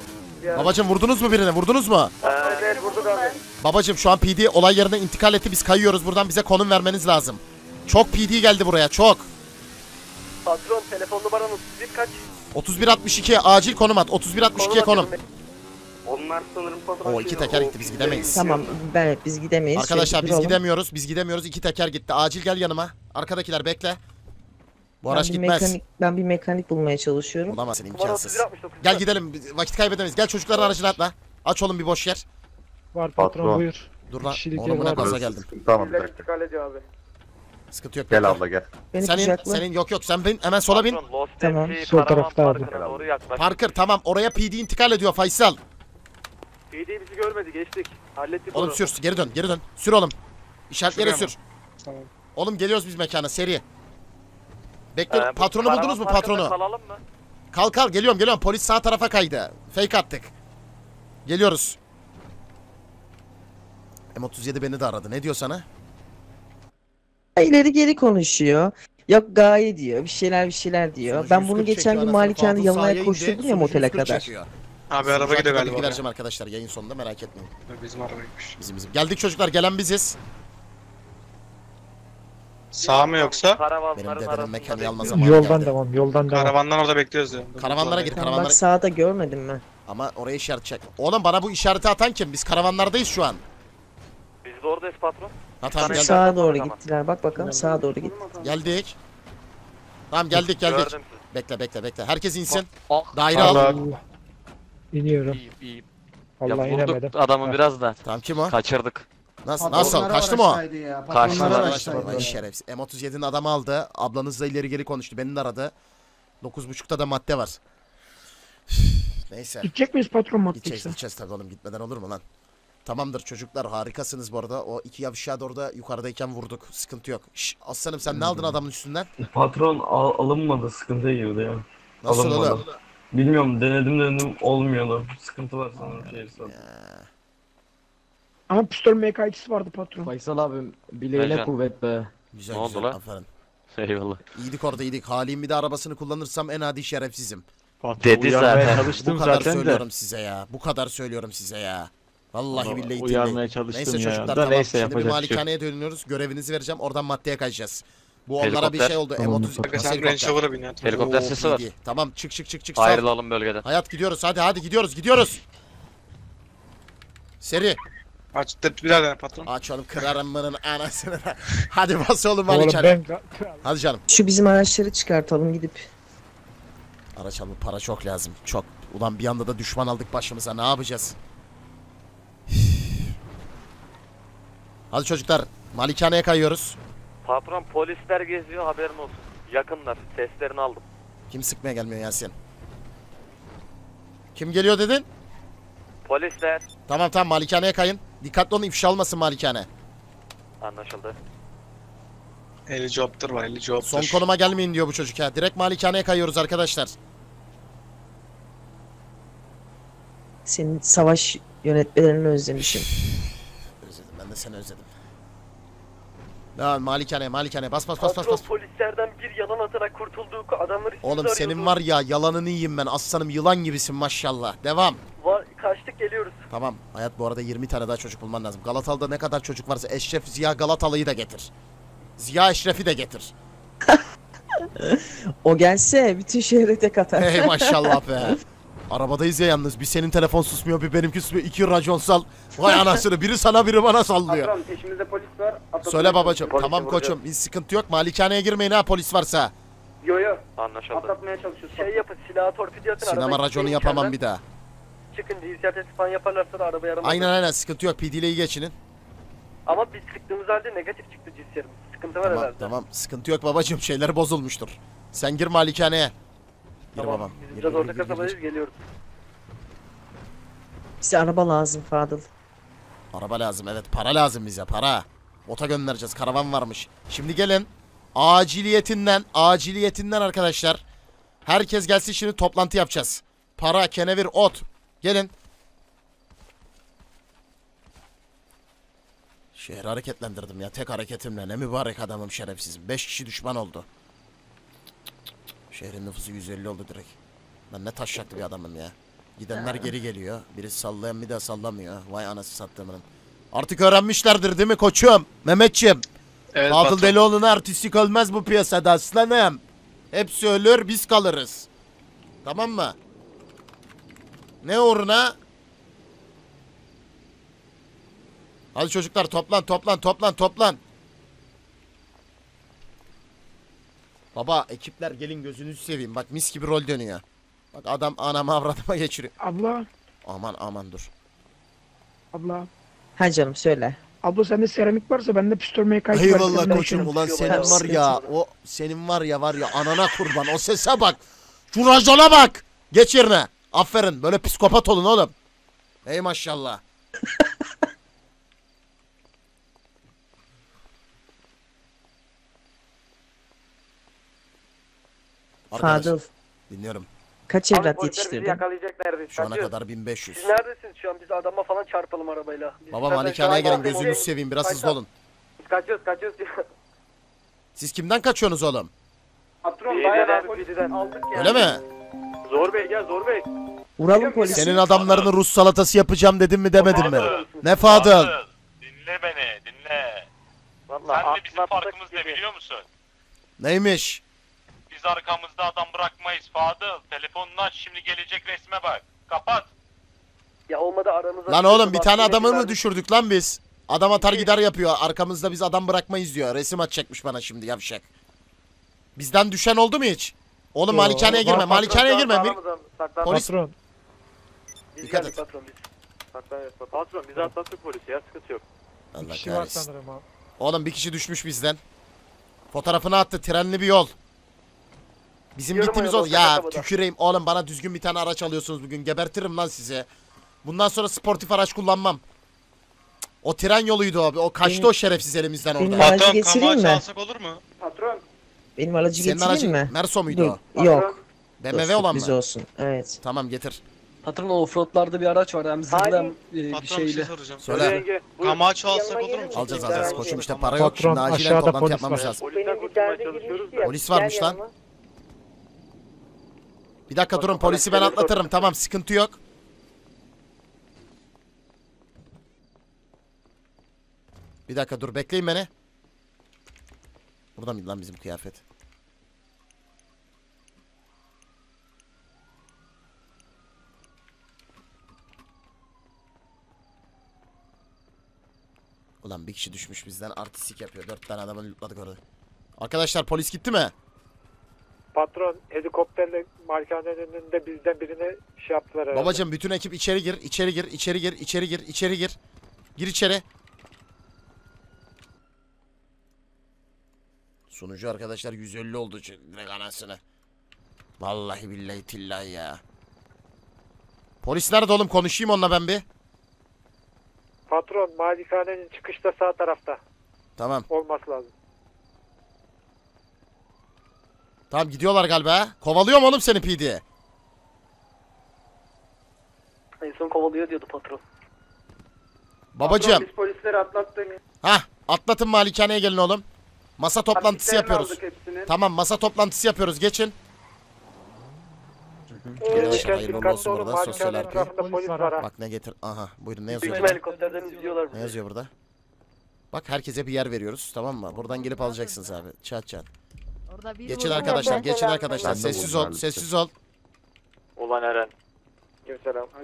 Babacım vurdunuz mu birine? Evet vurduk abi. Babacım şu an PD olay yerine intikal etti, biz kayıyoruz buradan, bize konum vermeniz lazım. Çok PD geldi buraya çok. Patron telefon numaran 31 kaç? 3162 acil konum at, 3162'ye konum. Onlar sanırım patron. O iki teker gitti, biz gidemeyiz. Tamam ben, biz gidemeyiz. Arkadaşlar biz gidemiyoruz, iki teker gitti, acil gel yanıma. Arkadakiler bekle. Bu araç gitmez. Ben bir mekanik bulmaya çalışıyorum. Bulamazsın, imkansız. Gel gidelim, vakit kaybedemeyiz. Gel çocukların aracına atla. Aç oğlum bir boş yer. Var patron buyur. Dur lan oğlum buna gaza geldim. Tamam bir dakika. Sıkıntı yok. Gel abla gel. Senin yok sen bin hemen sola bin. Tamam sol tarafta abi. Parker tamam oraya PD intikal ediyor Faysal. PD bizi görmedi geçtik. Hallettik oğlum sür geri dön. Sür oğlum. İşaretlere sür. Tamam. Oğlum geliyoruz biz mekana seri. Bekle patronu buldunuz mu patronu? Kalalım mı? Kalk geliyorum polis sağ tarafa kaydı. Fake attık. Geliyoruz. M37 beni de aradı. Ne diyor sana? İleri geri konuşuyor. Yok gaye diyor. Bir şeyler diyor. Sonucu ben bunu geçen gün malikanenin yanına koşturdum ya motele kadar. Çekiyor. Abi araba gidiyor galiba. Gideceğim arkadaşlar yayın sonunda merak etmeyin. Bizim arabaymış. Bizim. Geldik çocuklar gelen biziz. Sağ mı yoksa? Benim dedemin mekanı almaz ama. Yoldan devam. Karavandan orada bekliyoruz diyor. Karavanlara git karavanlara. Bak sağda görmedim mi? Ama oraya işaret çek. Oğlum bana bu işareti atan kim? Biz karavanlardayız şu an. Biz de oradayız patron. Tamam, sağa doğru gittiler. Bak bakalım sağa doğru gitti. Geldik. Tamam geldik. Bekle. Herkes insin. Daire al. İniyorum. Allah inemedim. Adamı biraz da. Tamam kim o? Kaçırdık. Nasıl? Kaçtı mı o? Kaçtı. Şerefsiz. M37'nin adamı aldı. Ablanızla ileri geri konuştu. Beni aradı. 9.30'da da madde var. Neyse. Gidecek miyiz patron maddeyse? Gideceğiz tabii oğlum. Gitmeden olur mu lan? Tamamdır çocuklar. Harikasınız bu arada. O iki yavşağı da orada yukarıdayken vurduk. Sıkıntı yok. Şşş aslanım sen ne aldın adamın üstünden? Patron alınmadı. Sıkıntıya girdi ya. Nasıl oldu? Bilmiyorum. Denedim. Olmuyordu. Sıkıntı var sanırım. Ama pistol MK'si vardı patron. Faysal abim bileğine kuvvet be. Güzel, ne oldu lan? Aferin. Eyvallah. İyiydik orada, iyiydik. Halim bir de arabasını kullanırsam en adi şerefsizim. Fatih, dedi zaten. Bu kadar zaten söylüyorum de size ya. Bu kadar söylüyorum size ya. Vallahi ama billahi uyarmaya çalıştım. Neyse çocuklar ya. Tamam. Neyse, şimdi bir malikaneye dönüyoruz. Görevinizi vereceğim. Oradan maddeye kaçacağız. Bu onlara bir şey oldu. M37. Helikopter sesi var. Tamam, çık çık çık çık. Ayrılalım bölgeden. Hayat gidiyoruz. Hadi hadi gidiyoruz. Gidiyoruz. Seri. Aç birader patron. Aç oğlum, kırarım bunun anasını. Hadi bas oğlum malikaneye. Hadi canım. Şu bizim araçları çıkartalım gidip. Araç alıp para çok lazım. Çok. Ulan bir anda da düşman aldık başımıza. Ne yapacağız? Hadi çocuklar, malikaneye kayıyoruz. Patron polisler geziyor, haberin olsun. Yakınlar, seslerini aldım. Kim sıkmaya gelmiyor Yasin? Kim geliyor dedin? Polisler. Tamam tamam, malikaneye kayın. Dikkatli olun, ifşa olmasın malikane. Anlaşıldı. Helicopter var, helicopter. Son konuma gelmeyin diyor bu çocuk ya. Direkt malikaneye kayıyoruz arkadaşlar. Senin savaş yönetmelerini özlemişim. Özledim, ben de seni özledim. Lan malikane, malikane, bas bas bas bas bas. Polislerden bir yalan atarak kurtulduk. Adamları oğlum senin arıyordu var ya, yalanını yiyeyim ben. Aslanım, yılan gibisin maşallah. Devam. Kaçtık, geliyoruz. Tamam. Hayat, bu arada 20 tane daha çocuk bulman lazım. Galatalı'da ne kadar çocuk varsa Eşref Ziya Galatalı'yı da getir. Ziya Eşref'i de getir. O gelse bütün şehre tek atar. Hey maşallah be. Arabadayız ya yalnız. Bir senin telefon susmuyor, bir benimki susmuyor. İki raconsal. Vay anasını. Biri sana, biri bana sallıyor. Patron peşimizde polis var. Söyle babacığım. Tamam koçum. Hiç sıkıntı yok. Malikaneye girmeyin ha polis varsa. Yo yo. Anlaşıldı. Atlatmaya çalışıyoruz. Şey yapın. Silahı torpil atın. Sinema raconu yapamam içeriden bir daha. Çıkın. DCRT'si falan yaparlarsa da araba yaramaz. Aynen aynen. Sıkıntı yok. PD'leyi geçinin. Ama biz sıktığımız halde negatif çıktı cinslerimiz. Sıkıntı var tamam, herhalde. Tamam. Sıkıntı yok babacığım. Şeyler bozulmuştur. Sen gir malikaneye. Tamam. Babam. Biz biraz orta kasabadayız, geliyoruz. Bize araba lazım Fadıl. Araba lazım, evet, para lazım bize, para. Bota göndereceğiz, karavan varmış. Şimdi gelin, aciliyetinden arkadaşlar. Herkes gelsin, şimdi toplantı yapacağız. Para, kenevir, ot. Gelin. Şehri hareketlendirdim ya, tek hareketimle. Ne mübarek adamım şerefsizim. 5 kişi düşman oldu. Şehrin nüfusu 150 oldu direkt. Lan ne taşşaklı bir adamım ya. Gidenler geri geliyor. Birisi sallayan bir daha sallamıyor. Vay anası sattığımın. Artık öğrenmişlerdir değil mi koçum? Mehmetçiğim. Evet, Batıl Delioğlu'na artistik ölmez bu piyasada aslanım. Hepsi ölür, biz kalırız. Tamam mı? Ne uğruna? Hadi çocuklar toplan. Baba ekipler gelin, gözünüzü seveyim. Bak mis gibi rol dönüyor. Bak adam anama avratıma geçiriyor. Abla. Aman dur. Abla. Ha canım söyle. Abla sende seramik varsa bende pistol mekanik var. Eyvallah koçum, ulan senin var ya. O senin var ya anana kurban. O sese bak. Şu rajona bak. Geç yerine. Aferin, böyle psikopat olun oğlum. Ey maşallah. Fadıl. Dinliyorum. Kaç evlat yetiştirdin? Şu ana kadar 1500. Siz neredesiniz şu an? Biz adama falan çarpalım arabayla. Biz baba malikaneye gelin, gözünüzü seveyim, biraz hızlı olun. Biz kaçıyoruz. Siz kimden kaçıyorsunuz oğlum? Patron bayağı polisten aldık ya. Öyle mi? Zor Bey gel, Zor Bey. Vuralım polisi. Senin adamlarını Rus salatası yapacağım dedim mi demedin mi? Ne Fadıl? Dinle beni, dinle. Vallahi sen de bizim farkımız ne biliyor musun? Neymiş? Biz arkamızda adam bırakmayız Fadıl. Telefonunu aç şimdi, gelecek resme bak. Kapat. Ya olmadı aramızda. Lan oğlum bir tane adamı mı düşürdük lan biz? Adam atar gider yapıyor. Arkamızda biz adam bırakmayız diyor. Resim atacakmış bana şimdi yavşak. Bizden düşen oldu mu hiç? Oğlum malikaneye girme. Malikaneye girme. Polis. Patron. Dikkat et. Patron bizi atlattık polisi ya, sıkıntı yok. Allah kahretsin. Oğlum bir kişi düşmüş bizden. Fotoğrafını attı, trenli bir yol. Bizim gittiğimiz oldu. Ya tüküreyim oğlum, bana düzgün bir tane araç alıyorsunuz bugün. Gebertirim lan sizi. Bundan sonra sportif araç kullanmam. O tren yoluydu abi. O kaçtı o şerefsiz elimizden orada. Patron kamyonu alsak olur mu? Patron. Benim aracı getireyim mi? Merso muydu o? Yok. BMW olan mı? Biz olsun. Evet. Tamam getir. Hatırla offroadlarda bir araç var hem zırhlı hem bir şeyle. Söyle. Kamaçı alsak olur mu? Alacağız alacağız koçum işte para yok. Şimdi acilen toplantı yapmamız lazım. Polis varmış lan. Bir dakika durun polisi ben atlatırım tamam sıkıntı yok. Bir dakika dur bekleyin beni. Burada mıydı lan bizim kıyafet? Ulan bir kişi düşmüş bizden artistik yapıyor. 4 tane adamı lootladık orada. Arkadaşlar polis gitti mi? Patron helikopterle markanın önünde bizden birine şey yaptılar herhalde. Babacım bütün ekip içeri gir, içeri gir, içeri gir, içeri gir, içeri gir. Gir içeri. Sunucu arkadaşlar 150 oldu direkt anasını. Vallahi billahi tillahi ya. Polis nerede oğlum? Konuşayım onunla ben bir. Patron malikanenin çıkışta sağ tarafta. Tamam. Olması lazım. Tamam gidiyorlar galiba. Kovalıyor mu oğlum seni PD? En son kovalıyor diyordu patron. Babacığım. Patron, biz polisleri atlattık. Hah atlatın malikaneye gelin oğlum. Masa toplantısı yapıyoruz. Tamam masa toplantısı yapıyoruz geçin. Hayırlı olsun burada sosyal arka. Bak ne getir. Aha buyurun ne yazıyor burada? Ne yazıyor burada? Bak herkese bir yer veriyoruz tamam mı? Buradan gelip alacaksınız abi. Çat çat. Geçin arkadaşlar geçin arkadaşlar. Sessiz ol sessiz ol. Ulan Eren.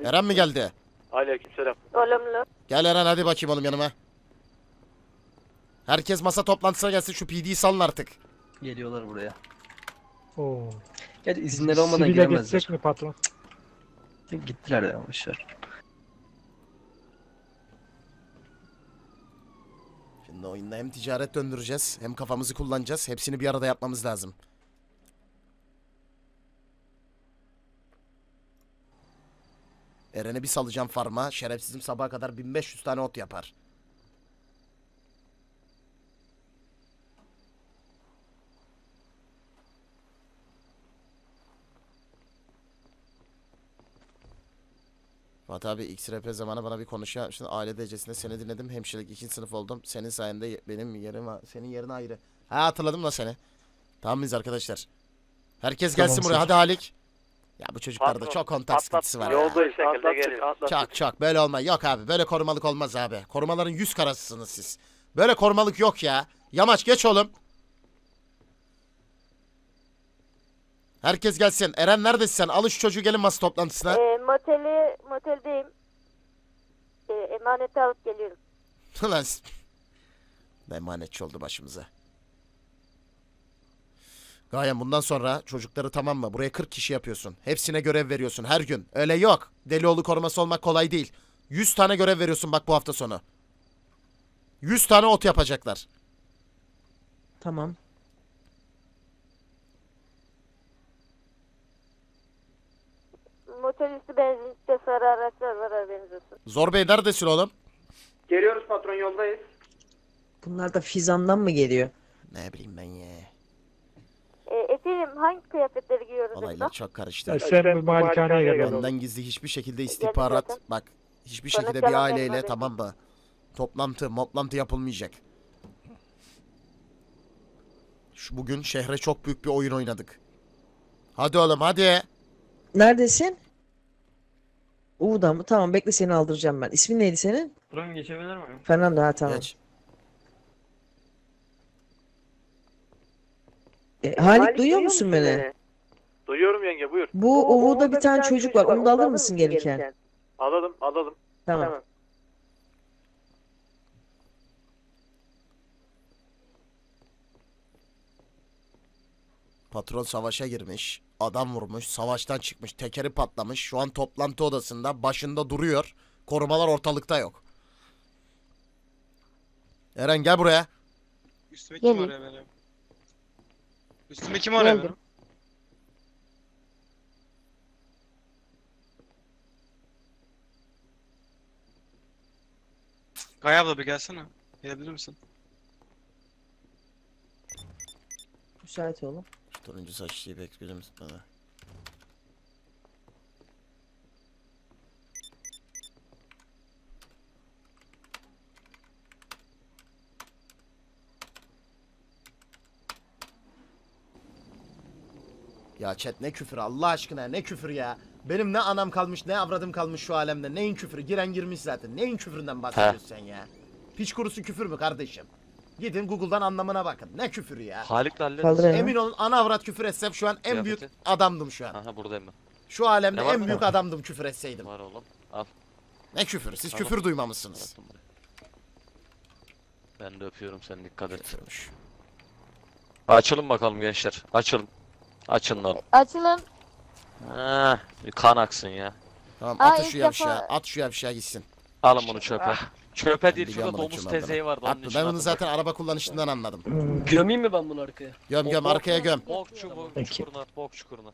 Eren mi geldi? Aleykümselam. Gel Eren hadi bakayım oğlum yanıma. Herkes masa toplantısına gelsin şu PD'yi salın artık. Geliyorlar buraya. Oo. Gerçi izinleri olmadan giremezler. Sivile geçecek mi patron? Cık. Gittiler ya boşver. Şimdi oyunda hem ticaret döndüreceğiz hem kafamızı kullanacağız. Hepsini bir arada yapmamız lazım. Eren'e bir salacağım farma. Şerefsizim sabaha kadar 1500 tane ot yapar. Fatih abi XRP zamanı bana bir konuşma yapmıştın. Aile derecesinde seni dinledim. Hemşirelik 2. sınıf oldum. Senin sayende benim yerim senin yerine ayrı. Ha hatırladım da seni. Tamam mıyız arkadaşlar? Herkes gelsin tamam, buraya. Hadi Halik. Ya bu çocuklarda patron, çok kontak sıkıntısı var. Yolda ya. Atlattık. Çok çok böyle olmaz. Yok abi böyle korumalık olmaz abi. Korumaların yüz karasısınız siz. Böyle korumalık yok ya. Yamaç geç oğlum. Herkes gelsin. Eren neredesin sen? Al şu çocuğu gelin masa toplantısına. Moteldeyim. Emaneti alıp geliyorum. Ulan emanetçi oldu başımıza. Gayem bundan sonra çocukları tamam mı? Buraya 40 kişi yapıyorsun. Hepsine görev veriyorsun her gün. Öyle yok. Delioğlu koruması olmak kolay değil. 100 tane görev veriyorsun bak bu hafta sonu. 100 tane ot yapacaklar. Tamam. Motoristi benzinlikte sarı araçlar var haberiniz olsun. Zor Bey neredesin oğlum? Geliyoruz patron yoldayız. Bunlar da Fizan'dan mı geliyor? Ne bileyim ben ya. Efendim hangi kıyafetleri giyiyoruz? Olaylar çok karıştı. Sen malikaneye gel. Benden gizli hiçbir şekilde istihbarat. Bak hiçbir şekilde bir aileyle tamam mı? Toplantı yapılmayacak. Bugün şehre çok büyük bir oyun oynadık. Hadi oğlum hadi. Neredesin? Uvu'da mı? Tamam bekle seni aldıracağım ben. İsmin neydi senin? Buram geçebilir miyim? Fernando ha tamam. Geç. Halik duyuyor musun beni? Duyuyorum yenge buyur. Bu Uvu'da bir tane çocuk var. Onu da alır mısın gelirken? Alalım. Tamam. Patron savaşa girmiş. Adam vurmuş, savaştan çıkmış, tekeri patlamış. Şu an toplantı odasında, başında duruyor. Korumalar ortalıkta yok. Eren gel buraya. Üstüme kim arıyor benim? Gay abla bir gelsene. Gelebilir misin? Müsait oğlum. Turuncu saçlıyı bekliyoruz bana. Ya chat ne küfür Allah aşkına, ne küfür ya. Benim ne anam kalmış ne avradım kalmış şu alemde. Neyin küfürü? Giren girmiş zaten. Neyin küfüründen bahsediyorsun sen ya? Piç kurusu küfür mü kardeşim? Gidin Google'dan anlamına bakın. Ne küfürü ya? Halik'le halledin. Emin olun ana avrat küfür etsem şu an en büyük adamdım şu an. Aha buradayım ben. Şu alemde en büyük adamdım küfür etseydim. Var oğlum. Al. Ne küfürü? Siz küfür duymamışsınız. Ben de öpüyorum seni, dikkat et. Açılın bakalım gençler. Açılın. Açın lan. Açılın. Ha, kan aksın ya. Tamam at şu yavşağı. At şu yavşağı gitsin. Alın bunu çöpe. Çöpe değil, şurada domuz tezeyi vardı. Attı. Ben bunu zaten araba kullanışından anladım. Gömeyim mi ben bunu arkaya? Göm göm, arkaya göm. Bok çukuruna, bok çukuruna.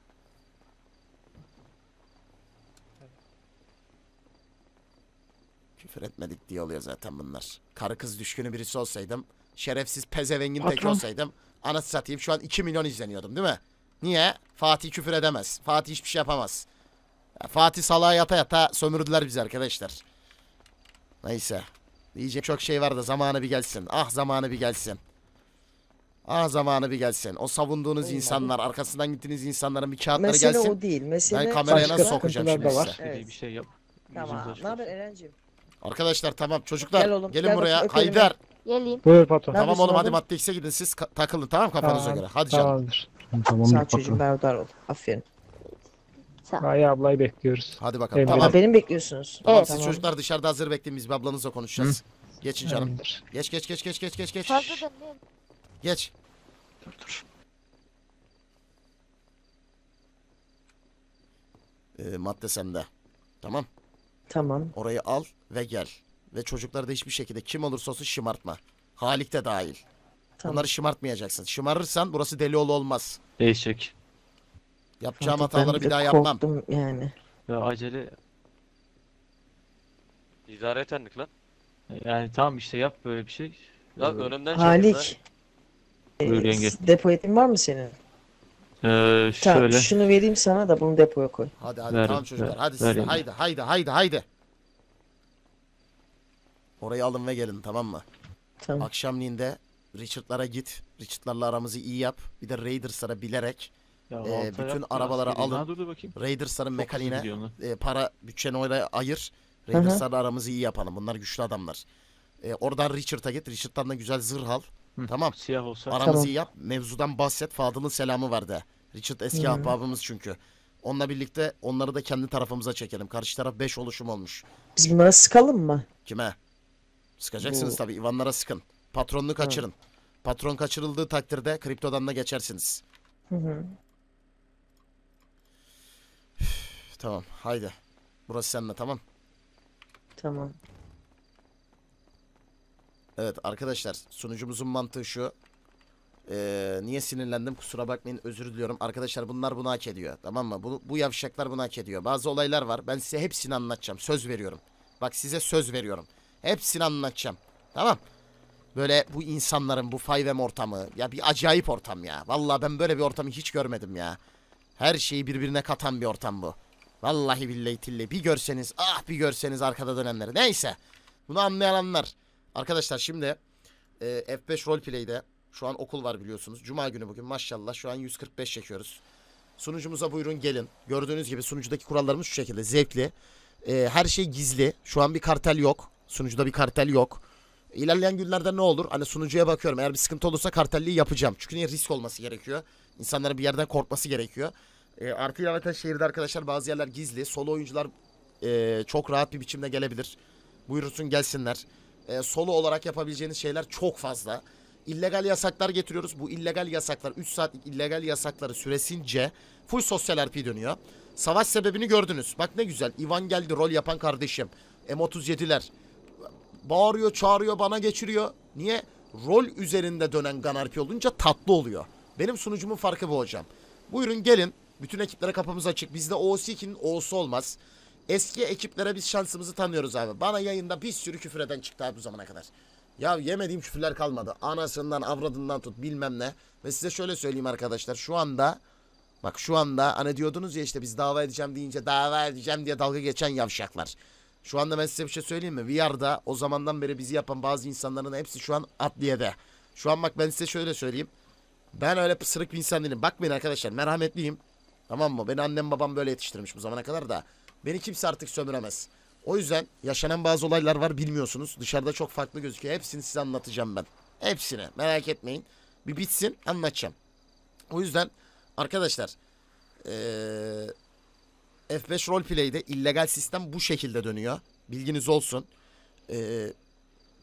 Küfür etmedik diye oluyor zaten bunlar. Karı kız düşkünü birisi olsaydım, şerefsiz pezevengin tek olsaydım, anası satayım şu an 2 milyon izleniyordum değil mi? Niye? Fatih küfür edemez. Fatih hiçbir şey yapamaz. Ya Fatih salağa yata yata sömürdüler bizi arkadaşlar. Neyse. Diyecek çok şey var da zamanı bir gelsin. Ah zamanı bir gelsin. Ah zamanı bir gelsin. O savunduğunuz insanlar, arkasından gittiğiniz insanların bir kağıtları mesele gelsin. Mesele o değil. Mesele ben kameraya nasıl sokacağım şimdi size? Evet. Bir şey yap. Tamam. Ne haber Eren'cim? Arkadaşlar tamam çocuklar. Gel oğlum, gelin gel buraya. Bakayım, Haydar. Geleyim. Buyur patron. Tamam oğlum hadi madde X'e gidin siz. Takılın tamam kafanıza göre. Hadi canım. Tamam, sağ çocuğum berdar ol. Aferin. Gaye ablayı bekliyoruz. Hadi bakalım. Emre. Tamam. Beni bekliyorsunuz. Tamam, evet, siz tamam. Çocuklar dışarıda hazır bekleyin, biz ablanızla konuşacağız. Hı? Geçin canım. Emredir. Geç. Fazla geç. Dur. Madde sende. Tamam. Tamam. Orayı al ve gel. Ve çocukları da hiçbir şekilde kim olursa olsun şımartma. Halik de dahil. Tamam. Bunları şımartmayacaksın. Şımarırsan burası Delioğlu olmaz. Değişik. Yapacağım Fatih, hataları bir daha yapmam. Yani. Ya acele. İdare etenlik lan. Yani tamam işte yap böyle bir şey. Ya önümden Halik. Depo yetin var mı senin? Tamam, şöyle. Şunu vereyim sana da bunu depoya koy. Hadi ver, tamam çocuklar ver, hadi size. Haydi. Orayı alın ve gelin tamam mı? Tamam. Akşamleyin de Richard'lara git. Richard'larla aramızı iyi yap. Bir de Raiders'lara bilerek bütün arabaları alın. Raiders'ların mekaniğine para bütçeni oraya ayır. Raiders'larla aramızı iyi yapalım. Bunlar güçlü adamlar. Oradan Richard'a git. Richard'dan da güzel zırh al. Hı. Tamam. Siyah olsa. Aramızı iyi yap. Mevzudan bahset. Fadıl'ın selamı var de. Richard eski ahbabımız çünkü. Onunla birlikte onları da kendi tarafımıza çekelim. Karşı taraf 5 oluşum olmuş. Biz bunlara sıkalım mı? Kime? Sıkacaksınız tabii. İvanlara sıkın. Patronunu kaçırın. Patron kaçırıldığı takdirde kriptodan da geçersiniz. Hı. Tamam. Haydi. Burası seninle tamam. Tamam. Evet arkadaşlar. Sunucumuzun mantığı şu. Niye sinirlendim? Kusura bakmayın. Özür diliyorum. Arkadaşlar bunlar bunu hak ediyor. Tamam mı? Bu yavşaklar bunu hak ediyor. Bazı olaylar var. Ben size hepsini anlatacağım. Söz veriyorum. Bak size söz veriyorum. Hepsini anlatacağım. Tamam. Böyle bu insanların bu fayvem ortamı. Ya bir acayip ortam ya. Vallahi ben böyle bir ortamı hiç görmedim ya. Her şeyi birbirine katan bir ortam bu. Vallahi billahi tillahi. Bir görseniz bir görseniz arkada dönenleri. Neyse. Bunu anlayanlar. Arkadaşlar şimdi F5 Roleplay'de şu an okul var biliyorsunuz. Cuma günü bugün maşallah şu an 145 çekiyoruz. Sunucumuza buyurun gelin. Gördüğünüz gibi sunucudaki kurallarımız şu şekilde. Zevkli. Her şey gizli. Şu an bir kartel yok. Sunucuda bir kartel yok. İlerleyen günlerde ne olur? Hani sunucuya bakıyorum. Eğer bir sıkıntı olursa kartelliği yapacağım. Çünkü niye risk olması gerekiyor? İnsanların bir yerden korkması gerekiyor. Artı yavaştan şehirde arkadaşlar bazı yerler gizli. Solo oyuncular çok rahat bir biçimde gelebilir. Buyursun gelsinler. Solo olarak yapabileceğiniz şeyler çok fazla. İllegal yasaklar getiriyoruz. Bu illegal yasaklar 3 saatlik illegal yasakları süresince full sosyal RP dönüyor. Savaş sebebini gördünüz. Bak ne güzel. Ivan geldi rol yapan kardeşim. M37'ler. Bağırıyor, çağırıyor, bana geçiriyor. Niye? Rol üzerinde dönen Ganarpi olunca tatlı oluyor. Benim sunucumun farkı bu hocam. Buyurun gelin. Bütün ekiplere kapımız açık. Bizde OC2'nin O'su olmaz. Eski ekiplere biz şansımızı tanıyoruz abi. Bana yayında bir sürü küfür eden çıktı abi bu zamana kadar. Ya yemediğim küfürler kalmadı. Anasından, avradından tut bilmem ne. Ve size şöyle söyleyeyim arkadaşlar. Şu anda, bak şu anda hani diyordunuz ya işte biz dava edeceğim deyince dava edeceğim diye dalga geçen yavşaklar. Şu anda ben size bir şey söyleyeyim mi? VR'da o zamandan beri bizi yapan bazı insanların hepsi şu an adliyede. Şu an bak ben size şöyle söyleyeyim. Ben öyle pısırık bir insan değilim. Bakmayın arkadaşlar merhametliyim. Tamam mı? Beni annem babam böyle yetiştirmiş bu zamana kadar da. Beni kimse artık sömüremez. O yüzden yaşanan bazı olaylar var, bilmiyorsunuz. Dışarıda çok farklı gözüküyor. Hepsini size anlatacağım ben. Hepsini. Merak etmeyin. Bir bitsin anlatacağım. O yüzden arkadaşlar F5 Roleplay'de illegal sistem bu şekilde dönüyor. Bilginiz olsun.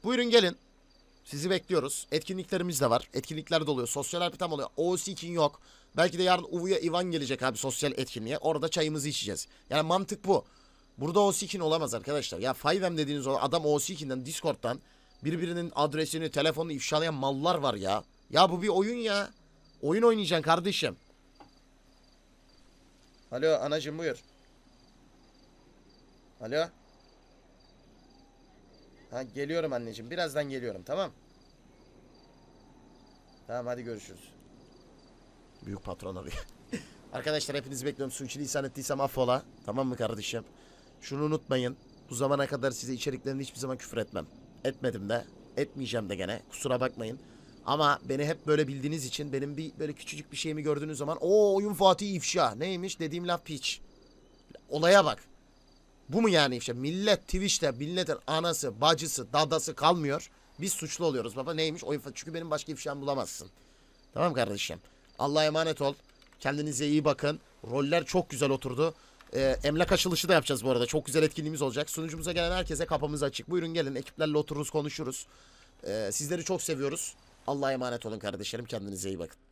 Buyurun gelin. Sizi bekliyoruz. Etkinliklerimiz de var. Etkinlikler de oluyor. Sosyal harpitam oluyor. OC2'in yok. Belki de yarın Uvu'ya Ivan gelecek abi sosyal etkinliğe. Orada çayımızı içeceğiz. Yani mantık bu. Burada OC2'in olamaz arkadaşlar. Ya Fivem dediğiniz adam OC2'den Discord'dan birbirinin adresini, telefonunu ifşalayan mallar var ya. Ya bu bir oyun ya. Oyun oynayacaksın kardeşim. Alo anacığım buyur. Alo. Ha geliyorum anneciğim. Birazdan geliyorum tamam. Tamam hadi görüşürüz. Büyük patron arıyor. Arkadaşlar hepinizi bekliyorum. Suçluysan ettiysem affola. Tamam mı kardeşim? Şunu unutmayın. Bu zamana kadar size içeriklerinde hiçbir zaman küfür etmem. Etmedim de. Etmeyeceğim de gene. Kusura bakmayın. Ama beni hep böyle bildiğiniz için benim bir böyle küçücük bir şeyimi gördüğünüz zaman o oyun Fatih ifşa. Neymiş? Dediğim laf piç. Olaya bak. Bu mu yani ifşa? Millet Twitch'te milletin anası, bacısı, dadası kalmıyor. Biz suçlu oluyoruz baba. Neymiş? Oyun Fatih. Çünkü benim başka ifşam bulamazsın. Tamam kardeşim. Allah'a emanet ol. Kendinize iyi bakın. Roller çok güzel oturdu. Emlak açılışı da yapacağız bu arada. Çok güzel etkinliğimiz olacak. Sunucumuza gelen herkese kapımız açık. Buyurun gelin. Ekiplerle otururuz konuşuruz. Sizleri çok seviyoruz. Allah'a emanet olun kardeşlerim. Kendinize iyi bakın.